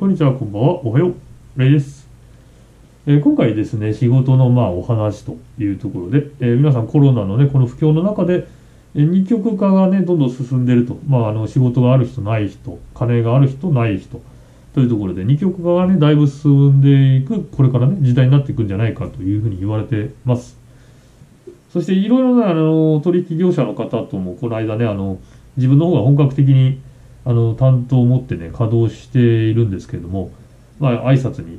こんにちは、こんばんは、おはよう、レイです。今回ですね、仕事のお話というところで、皆さんコロナのね、この不況の中で、二極化がね、どんどん進んでると、仕事がある人、ない人、金がある人、ない人、というところで、二極化がね、だいぶ進んでいく、これからね、時代になっていくんじゃないかというふうに言われてます。そして、いろいろな取引業者の方とも、この間ね、自分の方が本格的に、担当を持ってね、稼働しているんですけれども、挨拶に、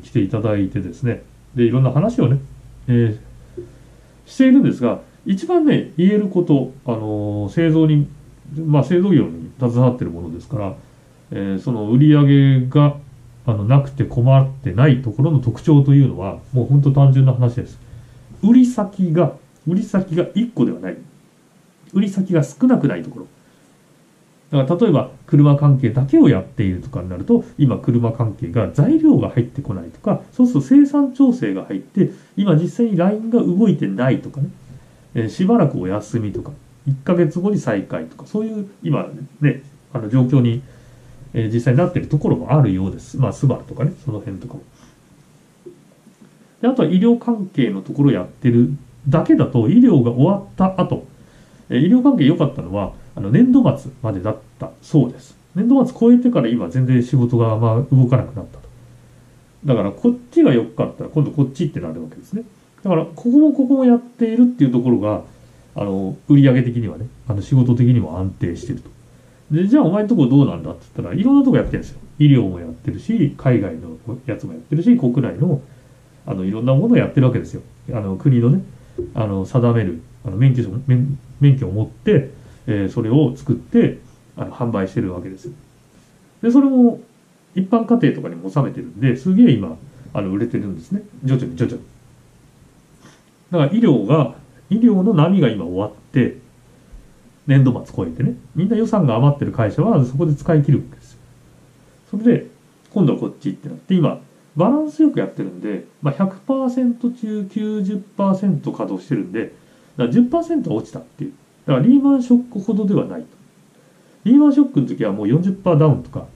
来ていただいてですね、で、いろんな話をね、しているんですが、一番ね、言えること、製造業に携わっているものですから、その売り上げが、なくて困ってないところの特徴というのは、もう本当単純な話です。売り先が1個ではない。売り先が少なくないところ。だから例えば車関係だけをやっているとかになると、今車関係が材料が入ってこないとか、そうすると生産調整が入って、今実際にラインが動いてないとかね、しばらくお休みとか、1ヶ月後に再開とか、そういう今ね、状況に実際になっているところもあるようです。スバルとかね、その辺とかも。で、あとは医療関係のところをやってるだけだと、医療が終わった後、医療関係良かったのは、年度末までだったそうです。年度末超えてから今全然仕事が動かなくなったと。だからこっちが良かったら今度こっちってなるわけですね。だからここもやっているっていうところが、売上的にはね、仕事的にも安定してると。で、じゃあお前のとこどうなんだって言ったら、いろんなとこやってるんですよ。医療もやってるし、海外のやつもやってるし、国内の、いろんなものをやってるわけですよ。国のね、定める、免許を持って、それを作って販売してるわけですよ。で、それも一般家庭とかにも収めてるんで、すげえ今、売れてるんですね。徐々に。だから医療の波が今終わって、年度末超えてね、みんな予算が余ってる会社はそこで使い切るわけですよ。それで、今度はこっちってなって、今、バランスよくやってるんで、100% 中 90% 稼働してるんで、だから 10% は落ちたっていう。だからリーマンショックほどではないと。リーマンショックの時はもう 40% ダウンとか、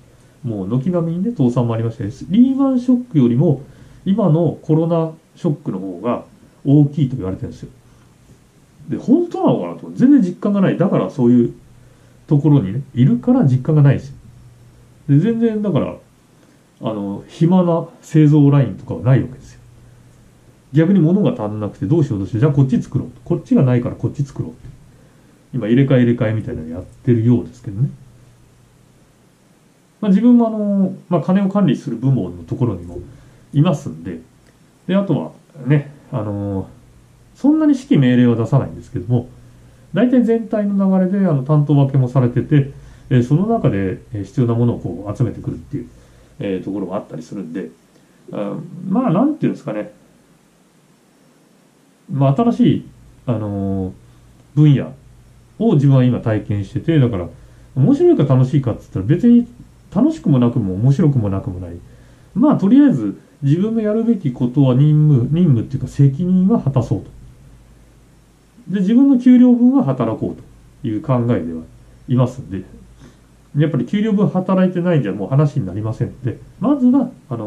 もう軒並みにね、倒産もありましたね。リーマンショックよりも、今のコロナショックの方が大きいと言われてるんですよ。で、本当なのかなと。全然実感がない。だからそういうところにね、いるから実感がないですよ。で、全然だから、暇な製造ラインとかはないわけですよ。逆に物が足んなくてどうしようとして、じゃあこっち作ろうと。こっちがないからこっち作ろうと。今入れ替えみたいなのやってるようですけどね。自分も金を管理する部門のところにもいますんで、で、あとはね、そんなに指揮命令は出さないんですけども、大体全体の流れで担当分けもされてて、その中で必要なものをこう集めてくるっていう、ところもあったりするんで、なんていうんですかね、新しい、分野を自分は今体験してて、だから、面白いか楽しいかって言ったら別に楽しくもなくも面白くもなくもない。とりあえず自分のやるべきことは任務っていうか責任は果たそうと。で、自分の給料分は働こうという考えではいますんで、やっぱり給料分働いてないんじゃもう話になりませんので、まずは、ちゃん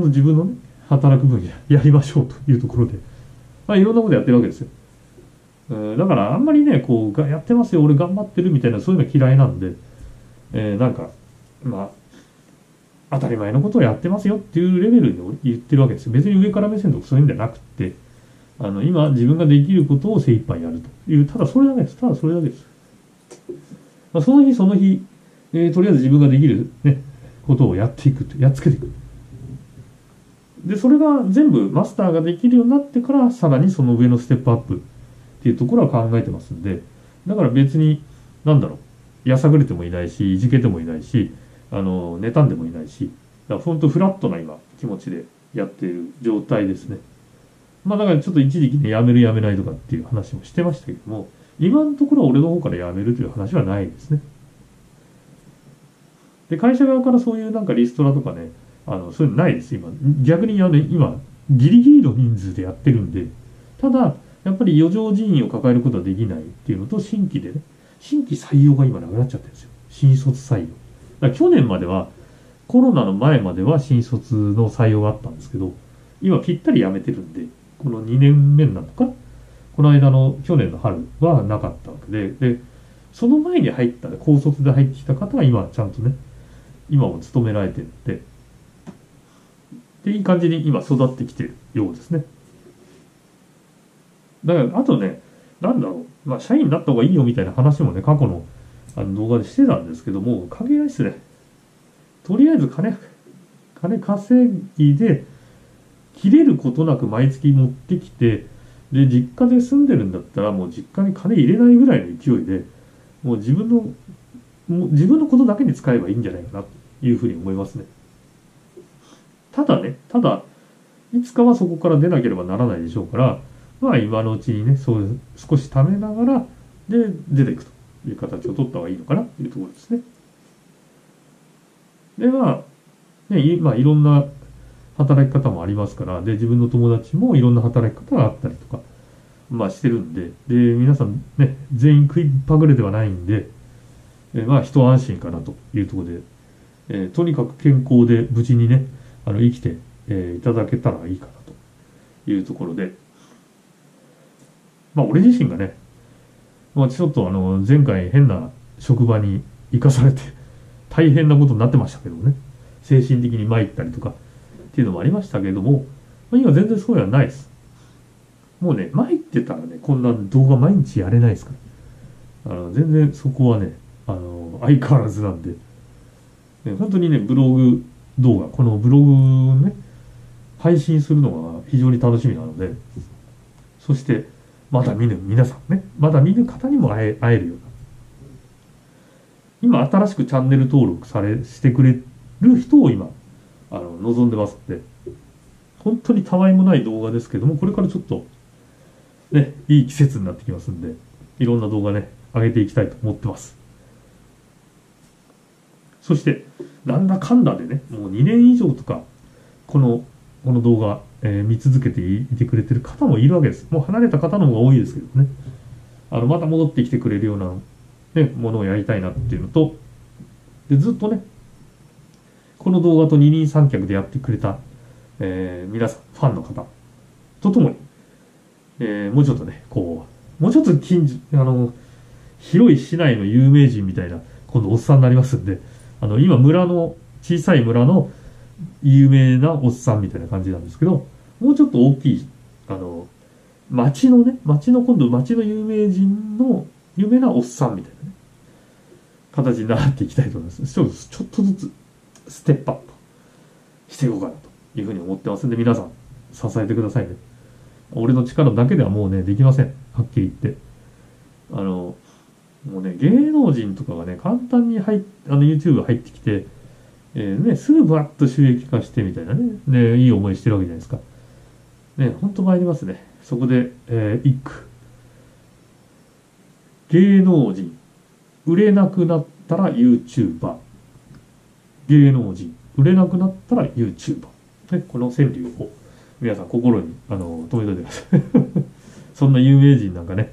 と自分のね、働く分やりましょうというところで、いろんなことやってるわけですよ。だからあんまりね、こう、やってますよ、俺頑張ってるみたいな、そういうの嫌いなんで、当たり前のことをやってますよっていうレベルで言ってるわけですよ。別に上から目線とかそういうんじゃなくて、今自分ができることを精一杯やるという、ただそれだけです。その日、とりあえず自分ができるね、ことをやっていくと、やっつけていく。で、それが全部マスターができるようになってから、さらにその上のステップアップ。っていうところは考えてますんで、だから別に、やさぐれてもいないし、いじけてもいないし、妬んでもいないし、だから本当フラットな今、気持ちでやっている状態ですね。だからちょっと一時期ね、辞める辞めないとかっていう話もしてましたけども、今のところは俺の方から辞めるという話はないですね。で、会社側からそういうリストラとかね、そういうのないです、今。逆に今、ギリギリの人数でやってるんで、ただ、やっぱり余剰人員を抱えることはできないっていうのと、新規でね、新規採用が今なくなっちゃってるんですよ。新卒採用。だから去年までは、コロナの前までは新卒の採用があったんですけど、今ぴったり辞めてるんで、この2年目なのか、この間の去年の春はなかったわけで、で、その前に入った、高卒で入ってきた方は今ちゃんとね、今も勤められてるんで、で、いい感じに今育ってきてるようですね。だから、あとね、なんだろう、まあ、社員になった方がいいよみたいな話もね、過去の動画でしてたんですけども、関係ないっすね。とりあえず金稼ぎで、切れることなく毎月持ってきて、で、実家で住んでるんだったら、もう実家に金入れないぐらいの勢いで、もう自分のことだけに使えばいいんじゃないかな、というふうに思いますね。ただ、いつかはそこから出なければならないでしょうから、まあ今のうちにね、そう、少し貯めながら、で、出ていくという形を取った方がいいのかな、というところですね。で、まあ、ね、まあいろんな、働き方もありますから、で、自分の友達もいろんな働き方があったりとか、まあしてるんで、で、皆さんね、全員食いっぱぐれではないんで、まあ一安心かなというところで、とにかく健康で無事にね、生きて、いただけたらいいかなというところで、まあ俺自身がね、まあちょっと前回変な職場に行かされて、大変なことになってましたけどね、精神的に参ったりとか、っていうのもありましたけれども、今全然そういうのはないです。もうね、参ってたらね、こんな動画毎日やれないですから。全然そこはね、相変わらずなんで、ね、本当にね、ブログ動画、このブログをね、配信するのが非常に楽しみなので、そして、まだ見ぬ皆さんね、まだ見ぬ方にも会えるような。今、新しくチャンネル登録してくれる人を今、望んでますって。本当にたわいもない動画ですけども、これからちょっと、ね、いい季節になってきますんで、いろんな動画ね、上げていきたいと思ってます。そして、なんだかんだでね、もう2年以上とか、この動画、見続けていてくれてる方もいるわけです。もう離れた方の方が多いですけどね。また戻ってきてくれるような、ね、ものをやりたいなっていうのと、で、ずっとね、この動画と二人三脚でやってくれた、皆さん、ファンの方とともに、もうちょっとね、こう、もうちょっと広い市内の有名人みたいな、今度おっさんになりますんで、今小さい村の有名なおっさんみたいな感じなんですけど、もうちょっと大きい、今度町の有名人の有名なおっさんみたいなね、形になっていきたいと思います。ちょっとずつ、ステップアップしていこうかなというふうに思ってますんで、皆さん支えてくださいね。俺の力だけではもうね、できません。はっきり言って。もうね、芸能人とかがね、簡単にYouTube 入ってきて、ね、すぐバッと収益化してみたいなね、いい思いしてるわけじゃないですか。ね、ほんと参りますね。そこで、一句。芸能人、売れなくなったら YouTuber。芸能人、売れなくなったら YouTuber。ね、この川柳を、皆さん心に、留めといてください。そんな有名人なんかね、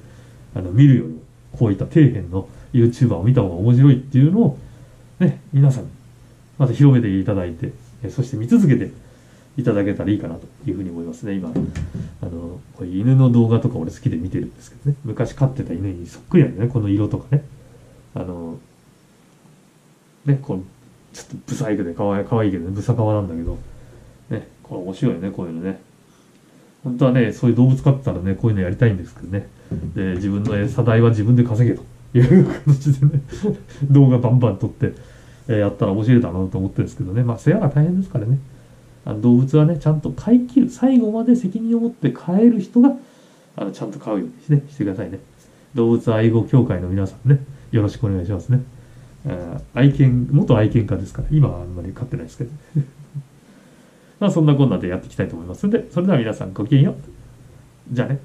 見るよりも、こういった底辺の YouTuber を見た方が面白いっていうのを、ね、皆さんに、まず広めていただいて、そして見続けていただけたらいいかなというふうに思いますね、今。これ犬の動画とか俺好きで見てるんですけどね、昔飼ってた犬にそっくりなんだね、この色とかね。ね、この、ちょっとブサイクで可愛いけどね、ブサカワなんだけど、ね、これ面白いよね、こういうのね。本当はね、そういう動物飼ってたらね、こういうのやりたいんですけどね。で、自分の餌代は自分で稼げという形でね、動画バンバン撮って、やったら面白いだろうと思ってるんですけどね。まあ、世話が大変ですからね。動物はね、ちゃんと飼い切る、最後まで責任を持って飼える人が、ちゃんと飼うようにね、してくださいね。動物愛護協会の皆さんね、よろしくお願いしますね。元愛犬家ですから、今はあんまり飼ってないですけど。まあそんなこんなでやっていきたいと思いますんで、それでは皆さんごきげんよう。じゃあね。